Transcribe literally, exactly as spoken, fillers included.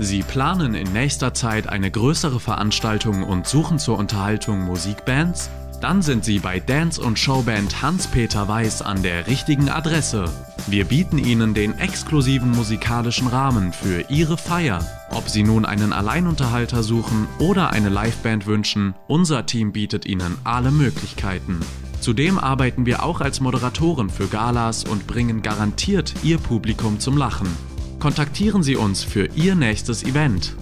Sie planen in nächster Zeit eine größere Veranstaltung und suchen zur Unterhaltung Musikbands? Dann sind Sie bei Dance- und Showband Hans-Peter Weiß an der richtigen Adresse. Wir bieten Ihnen den exklusiven musikalischen Rahmen für Ihre Feier. Ob Sie nun einen Alleinunterhalter suchen oder eine Liveband wünschen, unser Team bietet Ihnen alle Möglichkeiten. Zudem arbeiten wir auch als Moderatoren für Galas und bringen garantiert Ihr Publikum zum Lachen. Kontaktieren Sie uns für Ihr nächstes Event.